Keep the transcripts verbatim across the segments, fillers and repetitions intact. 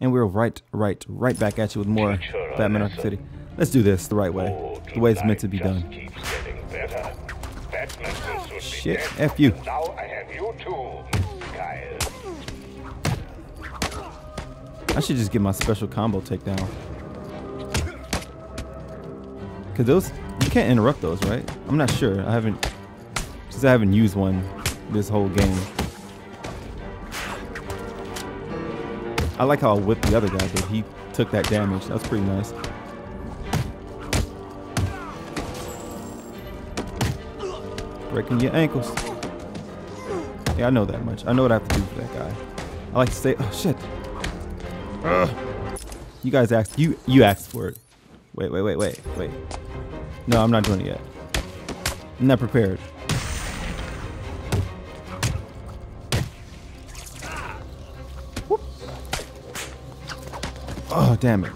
and we're right, right, right back at you with more Batman Arkham City. Let's do this the right way, the way it's meant to be done. Shit, F you. I should just get my special combo takedown. Cause those, you can't interrupt those, right? I'm not sure. I haven't, since I haven't used one this whole game. I like how I whipped the other guy, but he took that damage. That was pretty nice. Breaking your ankles. Yeah, I know that much. I know what I have to do for that guy. I like to say, oh shit. Ugh. You guys asked, you you asked for it. Wait, wait, wait, wait, wait. No, I'm not doing it yet. I'm not prepared. Whoop. Oh, damn it.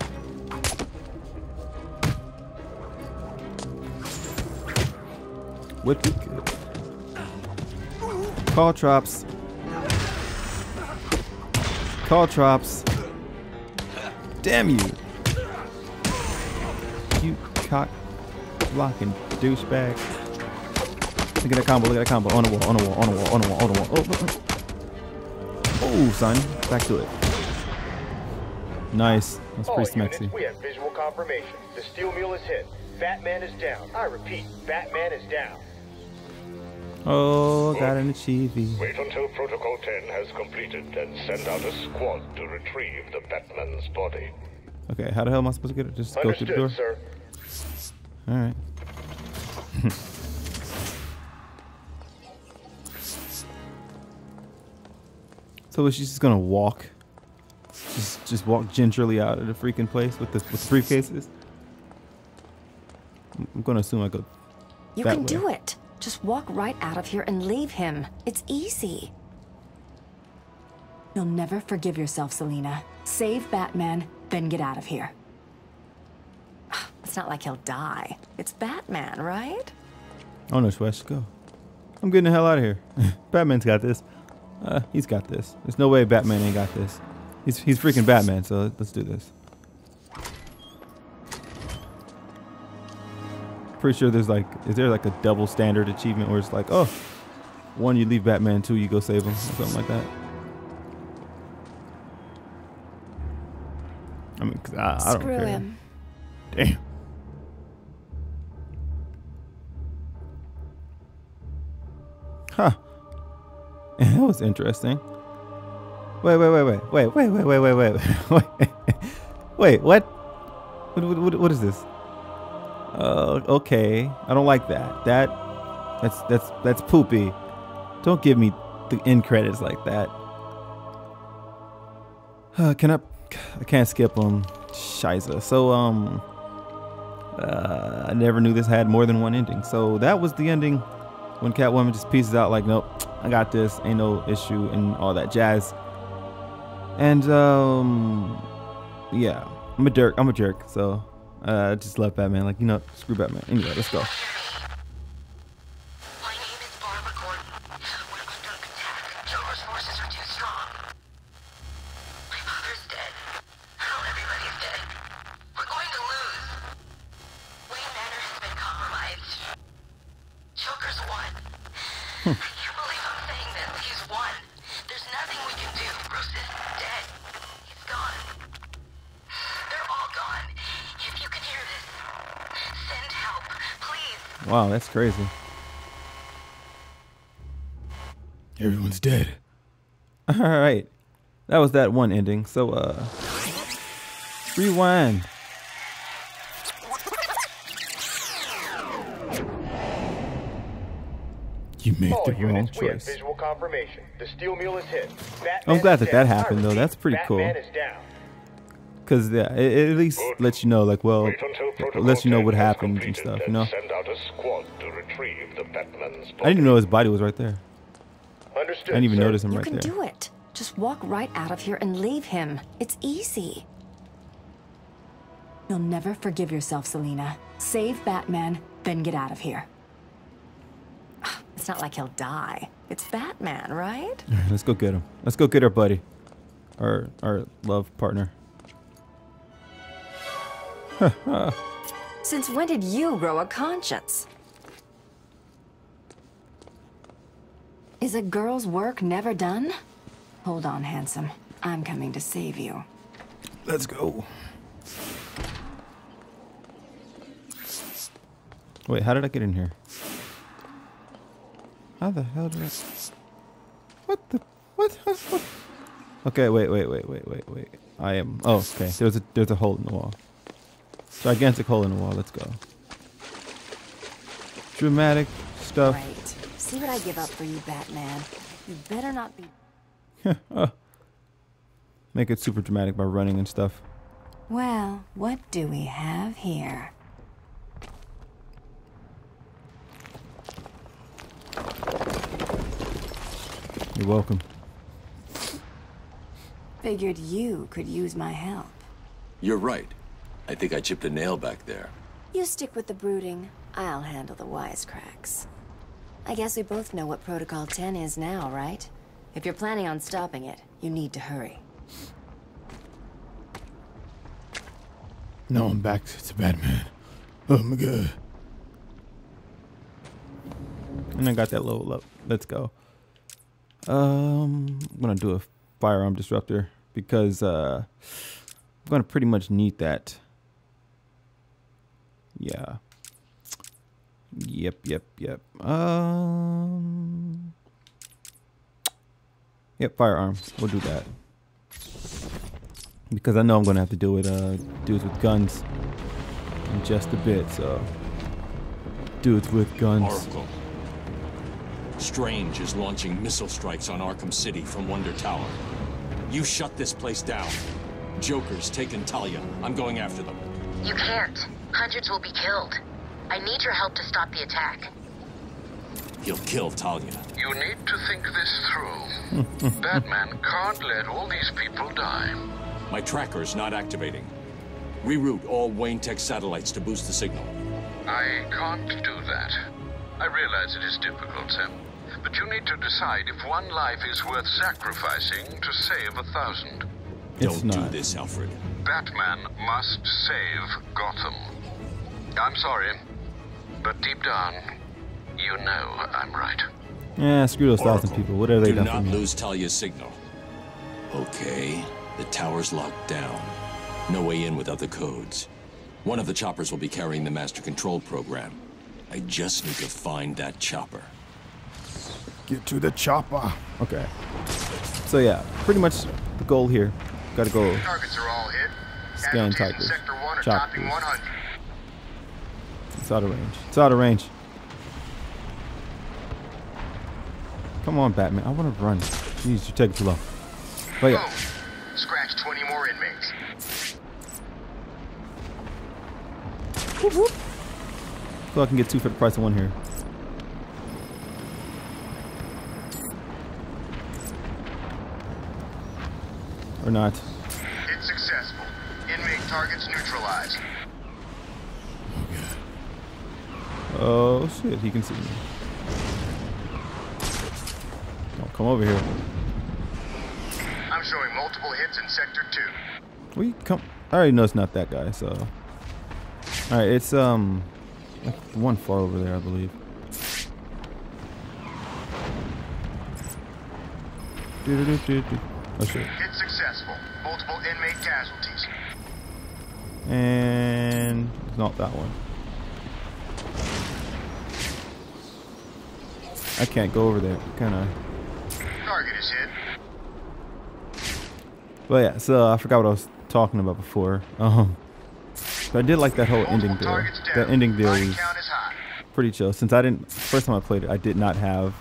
Would be good. Call traps. Call traps. Damn you. You cock blocking douchebag. Look at that combo, look at that combo. On the wall, on the wall, on the wall, on the wall, on the wall. Oh, oh son. Back to it. Nice. That's pretty smexy. We have visual confirmation. The steel mule is hit. Batman is down. I repeat, Batman is down. Oh, got an achievement. Wait until Protocol ten has completed, then send out a squad to retrieve the Batman's body. Okay, how the hell am I supposed to get it? Just Understood, go through the door? Sir. All right. So she's just gonna walk, just just walk gingerly out of the freaking place with the with briefcases. I'm gonna assume I go. You that can way. do it. Just walk right out of here and leave him. It's easy. You'll never forgive yourself, Selina. Save Batman, then get out of here. It's not like he'll die. It's Batman, right? I don't know where I should go. I'm getting the hell out of here. Batman's got this. Uh, he's got this. There's no way Batman ain't got this. He's he's freaking Batman. So let's do this. Pretty sure there's like, is there like a double standard achievement where it's like, oh, one you leave Batman, two you go save him, or something like that. I mean, cause I, I don't Screw care. him. Damn. Huh. That was interesting. Wait, wait, wait, wait, wait, wait, wait, wait, wait, wait, wait. Wait, what? What, what, what, what is this? Uh, okay, I don't like that. That, that's that's that's poopy. Don't give me the end credits like that. Uh, can I? I can't skip them. Shiza. So um, uh, I never knew this had more than one ending. So that was the ending when Catwoman just pieces out like, nope, I got this, ain't no issue, and all that jazz. And um, yeah, I'm a jerk. I'm a jerk. So. Uh, I just love Batman, like, you know, screw Batman. Anyway, let's go. My name is Barbara Gordon. We're under attack. Joker's forces are too strong. My mother's dead. Now everybody's dead. We're going to lose. Wayne Manor has been compromised. Joker's won. I can't believe I'm saying this. He's won. There's nothing we can do. Bruce is dead. He's gone. They're all gone. If you can hear this, send help, please. Wow, that's crazy. Everyone's dead. All right, that was that one ending. So, uh, rewind. You made the wrong choice. Visual confirmation. The steel mule is hit. I'm glad that that happened, though. That's pretty cool. Cause yeah, it, it at least Good. lets you know, like, well, lets you know what happened and stuff, you know. Send out a squad to retrieve the Batman's body. I didn't even know his body was right there. Understood, I didn't even sir. notice him you right there. You can do it. Just walk right out of here and leave him. It's easy. You'll never forgive yourself, Selina. Save Batman, then get out of here. It's not like he'll die. It's Batman, right? Let's go get him. Let's go get our buddy. Our, our love partner. Since when did you grow a conscience? Is a girl's work never done? Hold on, handsome. I'm coming to save you. Let's go. Wait, how did I get in here? How the hell did I... What the... What? What? Okay, wait, wait, wait, wait, wait, wait. I am... Oh, okay. There's a, there's a hole in the wall. Gigantic hole in the wall. Let's go. Dramatic stuff. Right. See what I give up for you, Batman. You better not be... oh. Make it super dramatic by running and stuff. Well, what do we have here? You're welcome. Figured you could use my help. You're right. I think I chipped a nail back there. You stick with the brooding. I'll handle the wisecracks. I guess we both know what Protocol ten is now, right? If you're planning on stopping it, you need to hurry. Now I'm back to Batman. Oh my god. And I got that level up. Let's go. Um, I'm gonna do a firearm disruptor because uh, I'm gonna pretty much need that. Yeah. Yep, yep, yep. Um. Yep, firearm. We'll do that because I know I'm gonna have to deal with uh dudes with guns in just a bit. So dudes with guns. Oracle. Strange is launching missile strikes on Arkham City from Wonder Tower. You shut this place down. Joker's taken Talia. I'm going after them. You can't. Hundreds will be killed. I need your help to stop the attack. He'll kill Talia. You need to think this through. Batman can't let all these people die. My tracker's not activating. Reroute all Wayne Tech satellites to boost the signal. I can't do that. I realize it is difficult, sir. But you need to decide if one life is worth sacrificing to save a thousand. It's Don't not. do this, Alfred. Batman must save Gotham. I'm sorry, but deep down, you know I'm right. Yeah, screw those Oracle, thousand people. What are they do done not for me? Lose Talia's signal. Okay, the tower's locked down. No way in without the codes. One of the choppers will be carrying the master control program. I just need to find that chopper. Get to the chopper. Okay. So yeah, pretty much the goal here. Gotta go. Targets are all hit. Scan tigers. Choppers. It's out of range. It's out of range. Come on, Batman. I want to run. Jeez, you take it too long. But yeah. Oh, scratch twenty more inmates. Whoop, whoop. So I can get two for the price of one here. Or not. It's successful. Inmate targets neutralized. Oh shit, he can see me. Don't come over here. I'm showing multiple hits in sector two. We come I already know it's not that guy, so. Alright, it's um the one far over there, I believe. Oh shit. It's successful. Multiple inmate casualties. And not that one. I can't go over there. Kinda. Target is hit. But yeah, so I forgot what I was talking about before. Um. But I did like that whole ending deal. That ending deal was pretty chill. Since I didn't, first time I played it, I did not have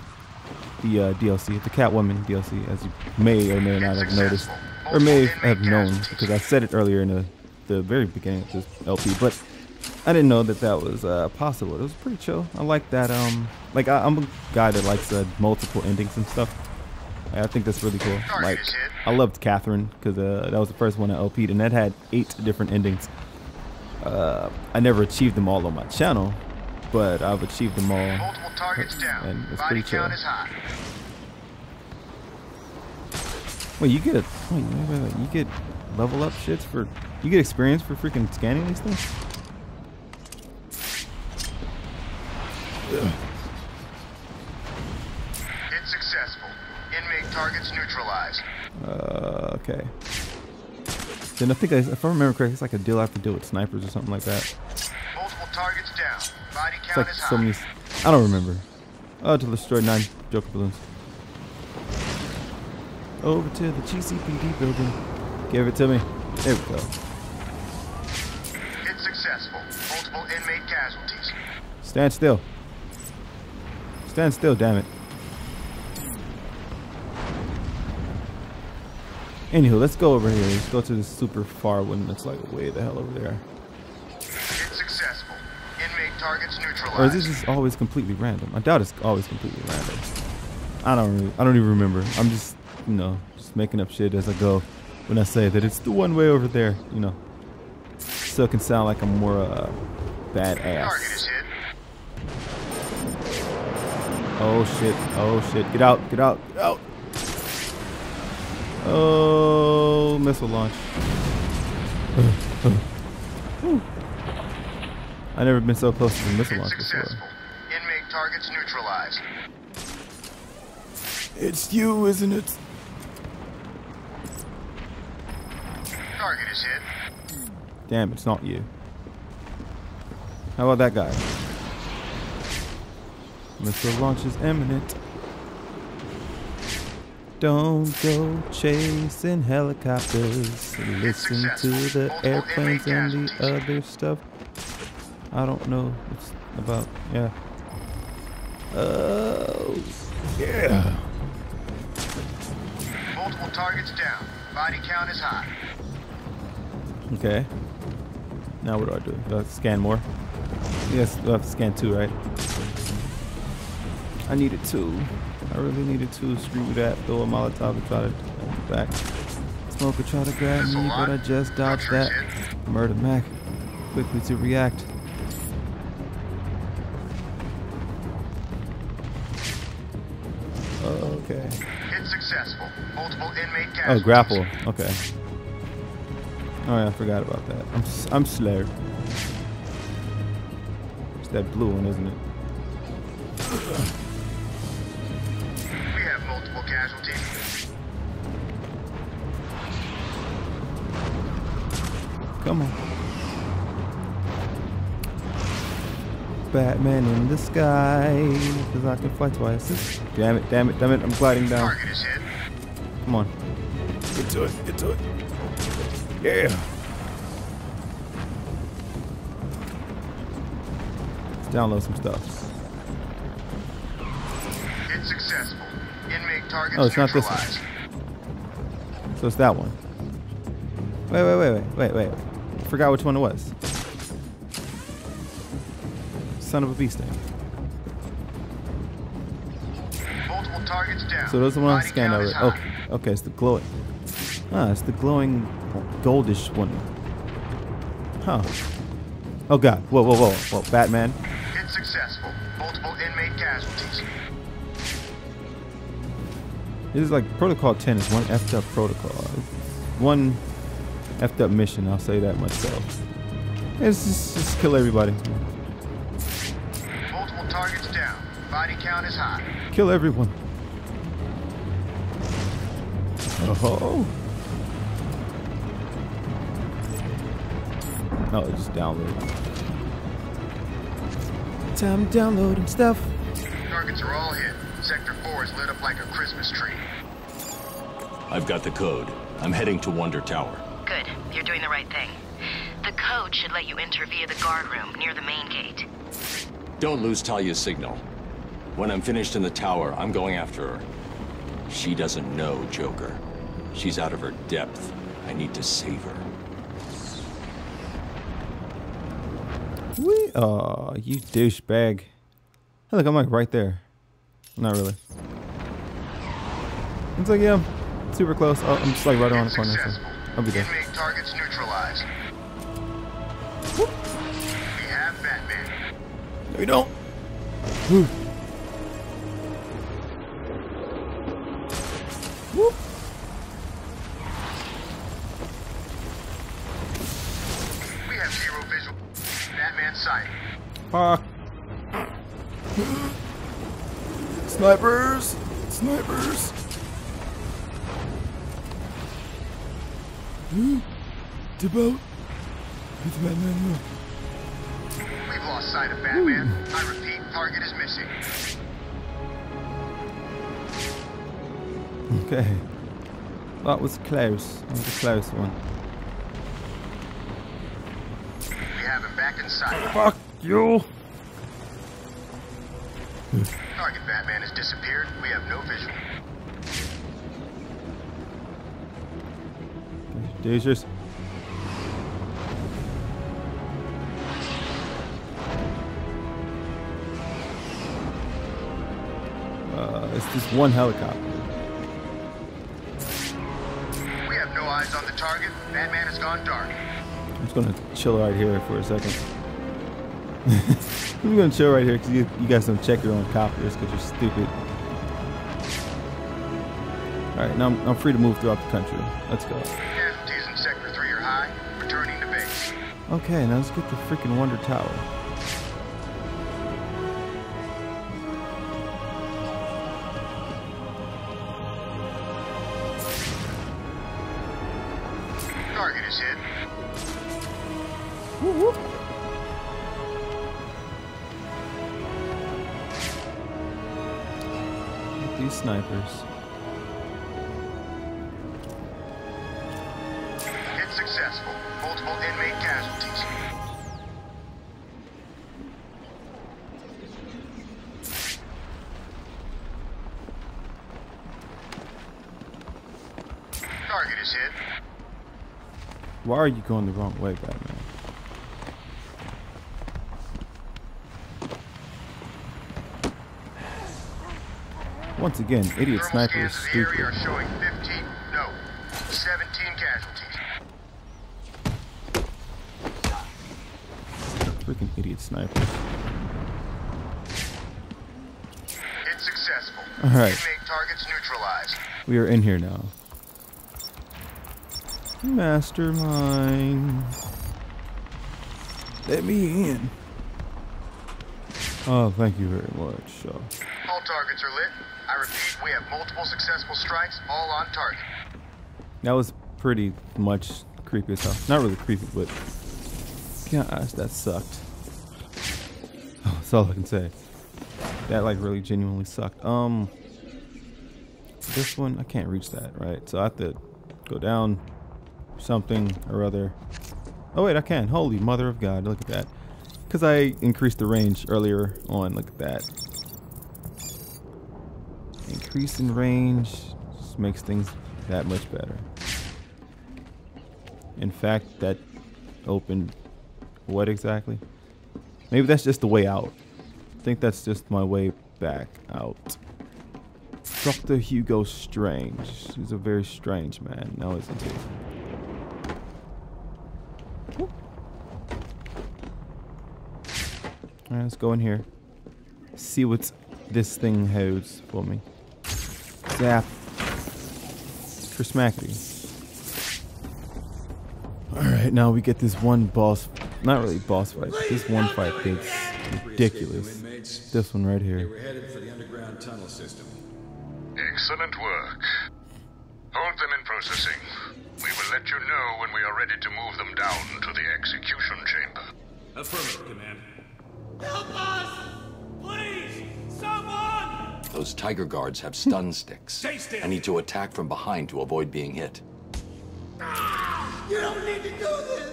the uh, D L C, the Catwoman D L C, as you may or may not have noticed, or may have known, because I said it earlier in the, the very beginning of this L P. But I didn't know that that was uh, possible. It was pretty chill. I like that. Um, like I, I'm a guy that likes uh, multiple endings and stuff. I think that's really cool. Like I loved Catherine because uh, that was the first one I L P'd, and that had eight different endings. Uh, I never achieved them all on my channel, but I've achieved them all, and it's pretty chill. Wait, you get a wait, wait, wait, you get level up shits for you get experience for freaking scanning these things? Ugh. It's successful. Inmate targets neutralized. Uh, okay. Then I think I, if I remember correctly, it's like a deal I have to do with snipers or something like that. Multiple targets down. Body count it's like is so high. Many, I don't remember. Oh, to destroy nine Joker balloons. Over to the G C P D building. Give it to me. There we go. It's successful. Multiple inmate casualties. Stand still. Stand still, damn it. Anywho, let's go over here. Let's go to the super far one that's like way the hell over there. It's successful. Inmate targets neutralized. Or is this just always completely random? I doubt it's always completely random. I don't really, I don't even remember. I'm just You know, just making up shit as I go when I say that it's the one way over there, you know. Still can sound like I'm more uh, badass. Oh shit, oh shit, get out, get out, get out. Oh, missile launch. I've never been so close to the missile launch before. Inmate targets neutralized. It's you, isn't it? Target is hit. Damn, it's not you. How about that guy? Missile launch is imminent. Don't go chasing helicopters. Listen to the airplanes and the other stuff. I don't know what it's about. Yeah. Oh, yeah. Multiple targets down. Body count is high. Okay. Now what do I do? Do I have to scan more? Yes, I have to scan two, right? I needed two. I really needed two. Screw that. Throw a Molotov and try to back. Smoker tried to grab me, but I just dodged that. Murder Mac. Quickly to react. Okay. It's successful. Multiple inmate casualties. Oh, grapple. Okay. Oh yeah, I forgot about that. I'm s I'm slurred. It's that blue one, isn't it? We have multiple casualties. Come on. Batman in the sky, because I can fly twice. Damn it, damn it, damn it, I'm gliding down. Target is hit. Come on. Get to it, get to it. Yeah. Let's download some stuff. It's successful. Inmate targets. Oh, it's not this one. So it's that one. Wait, wait, wait, wait, wait, wait. I forgot which one it was. Son of a beast thing. Targets down. So those are the ones I scanned over. Oh, okay, it's the glowing. Ah, it's the glowing goldish one. Huh. Oh god. Whoa, whoa, whoa, whoa. Batman. It's successful. Multiple inmate casualties. This is like Protocol ten is one effed up protocol. It's one effed up mission, I'll say that myself. It's just, just kill everybody. Multiple targets down. Body count is high. Kill everyone. Oh. No, it's just downloading. Time to download and stuff. Targets are all hit. Sector four is lit up like a Christmas tree. I've got the code. I'm heading to Wonder Tower. Good. You're doing the right thing. The code should let you enter via the guard room near the main gate. Don't lose Talia's signal. When I'm finished in the tower, I'm going after her. She doesn't know Joker. She's out of her depth. I need to save her. Wee! Oh, you douchebag. Hey, look, I'm like right there. Not really. It's like, yeah, I'm super close. Oh, I'm just like right around the corner. So I'll be there. Inmate targets neutralized. Whoop. We have Batman. No, you don't. Woo. Whoop. Ha! Snipers! Snipers! Hmm? Debout? It's Batman. We've lost sight of Batman. Ooh. I repeat, target is missing. Okay. That was close. That was a close one. We have him back inside. Fuck you! Target Batman has disappeared. We have no visual. Deuces. Uh, it's just one helicopter. We have no eyes on the target. Batman has gone dark. I'm just gonna chill right here for a second. I'm gonna chill right here because you, you guys don't check your own copters because you're stupid. All right, now I'm, I'm free to move throughout the country. Let's go. Okay, now let's get the freaking Wonder Tower. Target is hit. Woo woo. Get these snipers. Successful. Multiple inmate casualties. Target is hit. Why are you going the wrong way, Batman? Once again, idiot sniper is stupid. Are showing fifteen, no, seventeen casualties. Freaking idiot snipers. It's successful. All right. Targets neutralized. We are in here now. Mastermind. Let me in. Oh, thank you very much. So. All targets are lit. I repeat, we have multiple successful strikes, all on target. That was pretty much creepy as hell. Not really creepy, but. Gosh, that sucked. Oh, that's all I can say. That like really genuinely sucked. Um, this one I can't reach that, right? So I have to go down something or other. Oh wait, I can. Holy mother of God! Look at that. Because I increased the range earlier on. Look at that. Increase in range just makes things that much better. In fact, that opened. What exactly? Maybe that's just the way out. I think that's just my way back out. Doctor Hugo Strange. He's a very strange man. No, isn't he? Alright, let's go in here. See what this thing holds for me. Zap. For smackity. Alright, now we get this one boss. Not really boss fight. This one fight is ridiculous. This one right here. We're headed for the underground tunnel system. Excellent work. Hold them in processing. We will let you know when we are ready to move them down to the execution chamber. Affirmative, Command. Help us! Please! Someone! Those tiger guards have stun sticks. I need to attack from behind to avoid being hit. You don't need to do this!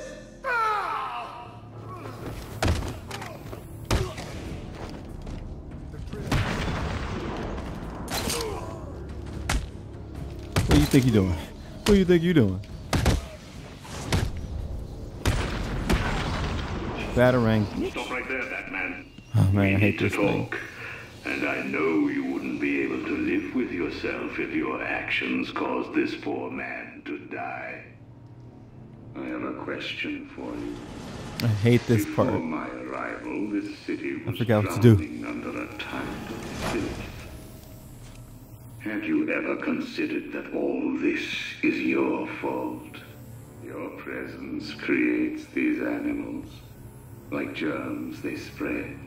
What do you think you're doing? What do you think you're doing? Batarang. Stop right there, Batman. Oh man, I hate this thing. And I know you wouldn't be able to live with yourself if your actions caused this poor man to die. I have a question for you. I hate this part. Before my arrival, this city was I forgot what to do. Under a tide of filth. Have you ever considered that all this is your fault? Your presence creates these animals. Like germs, they spread.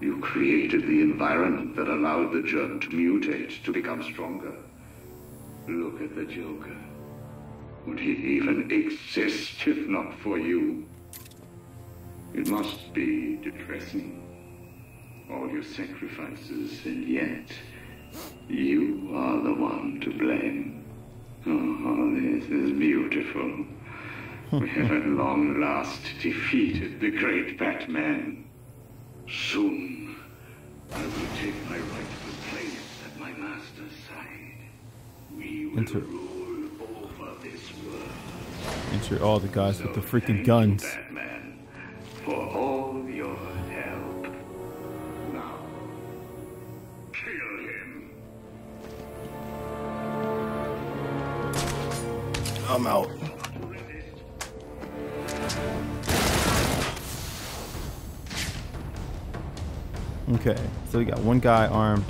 You created the environment that allowed the germ to mutate, to become stronger. Look at the Joker. Would he even exist if not for you? It must be depressing. All your sacrifices, and yet you are the one to blame. Oh, this is beautiful. We have at long last defeated the great Batman. Soon, I will take my rightful place at my master's side. We will Enter. rule over this world. Enter all the guys so with the freaking guns. Batman, for all your help. Now, kill him. I'm out. Okay, so we got one guy armed.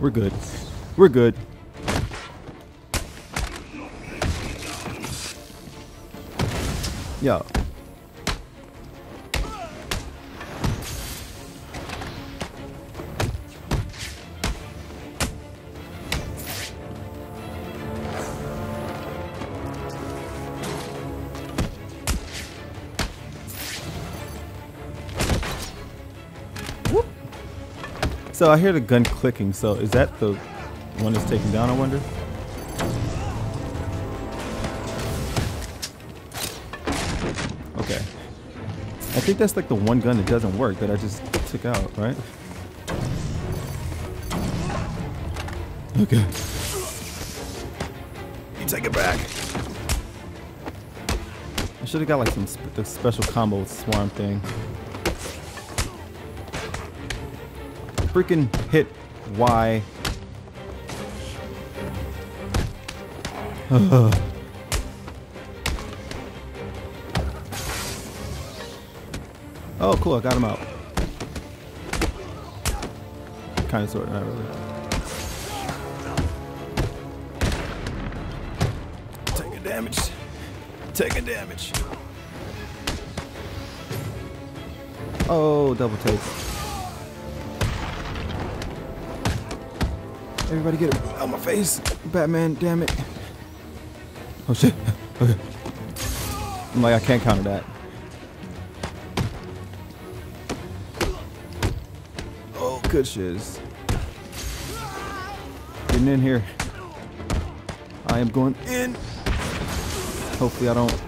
We're good. We're good. Yo. So I hear the gun clicking, so is that the one that's taken down, I wonder? Okay. I think that's like the one gun that doesn't work that I just took out, right? Okay. You take it back. I should have got like some sp the special combo swarm thing. Freaking hit Y. Ugh. Oh, cool. I got him out. Kind of, sort of, not really. Taking damage. Taking damage. Oh, double take. Everybody get it out my face. Batman, damn it. Oh shit. Okay. I'm like, I can't counter that. Oh, good shiz. Getting in here. I am going in. Hopefully I don't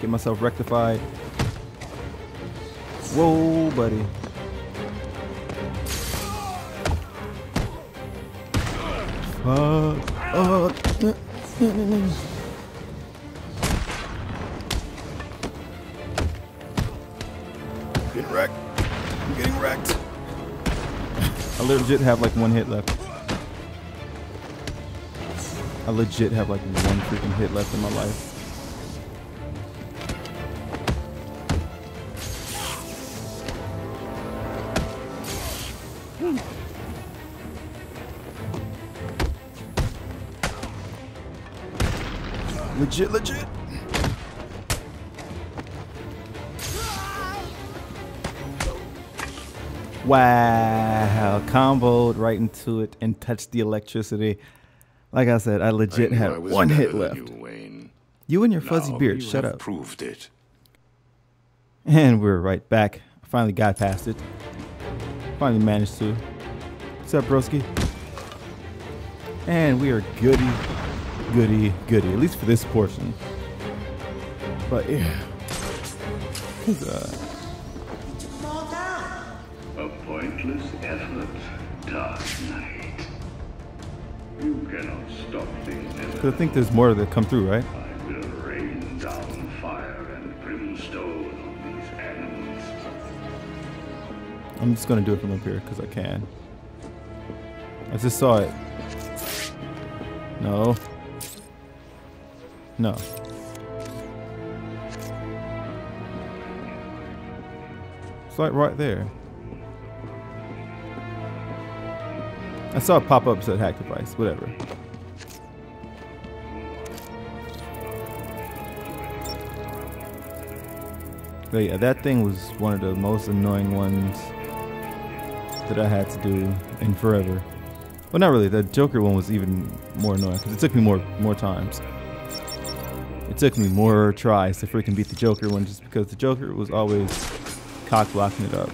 get myself rectified. Whoa, buddy. Uh, uh, getting wrecked. I'm getting wrecked. I legit have like one hit left. I legit have like one freaking hit left in my life. Mm. Legit, legit. Wow, comboed right into it and touched the electricity. Like I said, I legit I had I one hit left. You, Wayne. you and your now fuzzy beard, you shut up. Proved it. And we're right back. I finally got past it. Finally managed to. What's up, broski? And we are goody. Goody, goody, at least for this portion. But yeah, uh, a pointless effort, Dark Knight. You cannot stop these. Cause I think there's more that come through, right? I will rain down fire and brimstone on these animals. I'm just gonna do it from up here because I can. I just saw it. No. No. It's like right there. I saw a pop-up that said hack device, whatever. But yeah, that thing was one of the most annoying ones that I had to do in forever. Well, not really. The Joker one was even more annoying because it took me more more times. It took me more tries to freaking beat the Joker one just because the Joker was always cock blocking it up.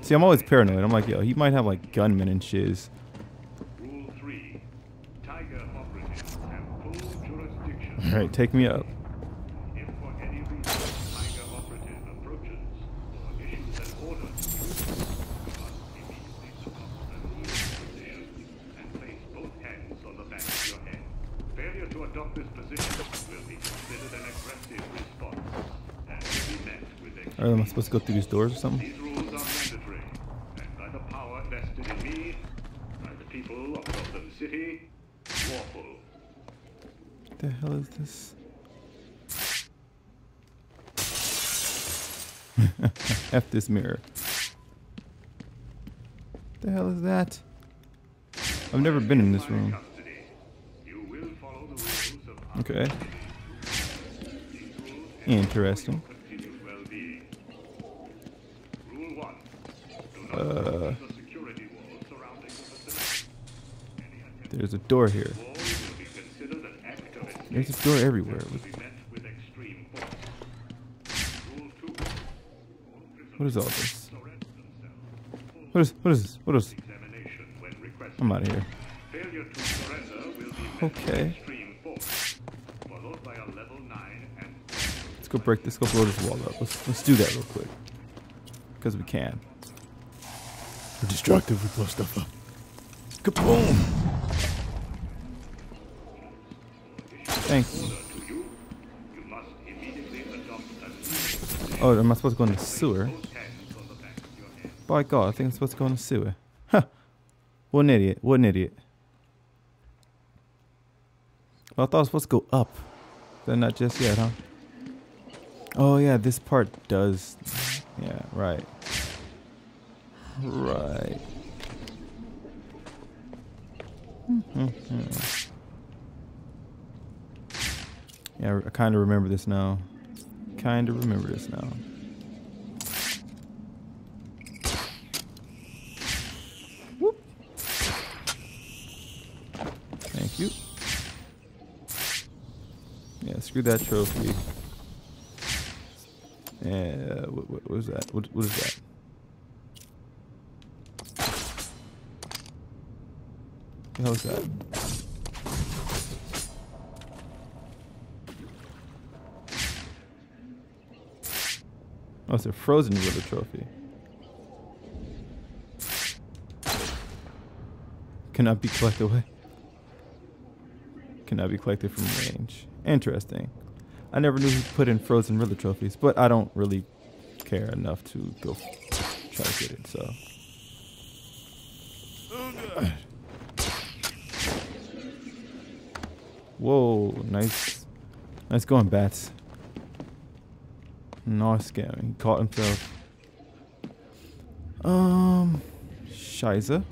See, I'm always paranoid. I'm like, yo, he might have like gunmen and shiz. All right, take me up. All right, am I supposed to go through these doors or something? What the hell is this? F this mirror. What the hell is that? I've never been in this room. Okay. Interesting. Uh, there's a door here. There's a door everywhere. What is all this? What is what is this? What is? I'm out of here. Okay. Let's go break this. Let's go blow this wall up. Let's let's do that real quick because we can. We're destructive, we blow stuff up. Kaboom! Thank you. Oh, am I supposed to go in the sewer? By God, I think I'm supposed to go in the sewer. Huh! What an idiot, what an idiot. Well, I thought I was supposed to go up. Then not just yet, huh? Oh yeah, this part does. Yeah, right. Right. Mm-hmm. Yeah, I kind of remember this now. Kind of remember this now. Whoop. Thank you. Yeah, screw that trophy. Yeah, what, what was that? What, what is that? What the hell is that? Oh, it's a frozen Riddler trophy. Cannot be collected away. Cannot be collected from range. Interesting. I never knew he put in frozen Riddler trophies, but I don't really care enough to go try to get it, so. Oh, God. Whoa, nice. Nice going, bats. Nice scamming. He caught himself. Um. Shiza.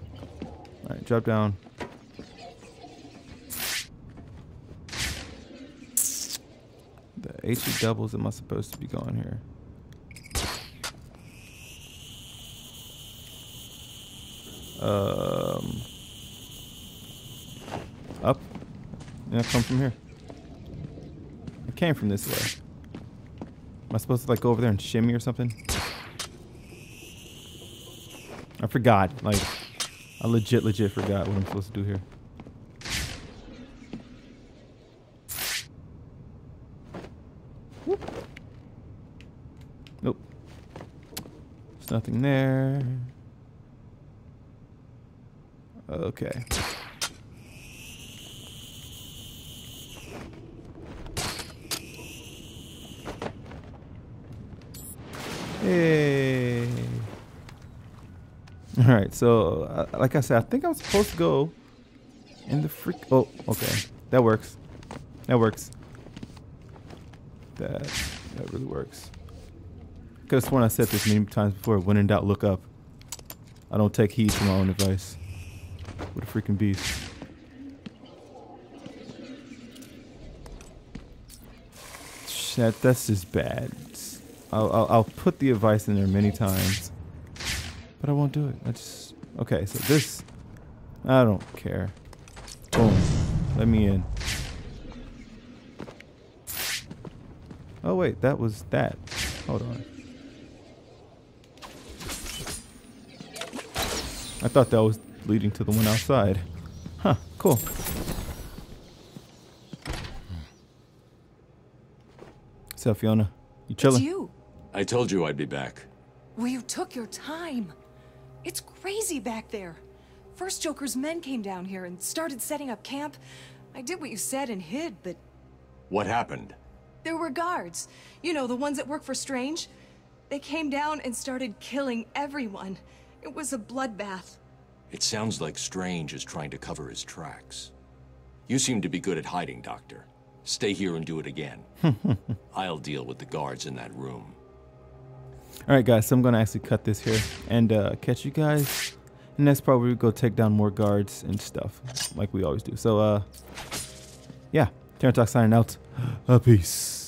Alright, drop down. The H E doubles. Am I supposed to be going here? Um. Up. I come from here. I came from this way. Am I supposed to like go over there and shimmy or something? I forgot. Like, I legit, legit forgot what I'm supposed to do here. Whoop. Nope. There's nothing there. Okay. Hey. All right, so uh, like I said, I think I was supposed to go in the freak. Oh, okay, that works. That works. That that really works. could have sworn I said this many times before. When in doubt, look up. I don't take heed to my own advice. What a freaking beast. That, that's just bad. I'll, I'll, I'll put the advice in there many times, but I won't do it. I just... Okay, so this... I don't care. Boom. Let me in. Oh, wait. That was that. Hold on. I thought that was leading to the one outside. Huh. Cool. What's up, Fiona? You chilling? It's you. I told you I'd be back. Well, you took your time. It's crazy back there. First Joker's men came down here and started setting up camp. I did what you said and hid, but... What happened? There were guards. You know, the ones that work for Strange. They came down and started killing everyone. It was a bloodbath. It sounds like Strange is trying to cover his tracks. You seem to be good at hiding, Doctor. Stay here and do it again. I'll deal with the guards in that room. All right, guys, so I'm going to actually cut this here and uh, catch you guys. And that's probably go take down more guards and stuff like we always do. So, uh, yeah, Terran Talk signing out. Uh, peace.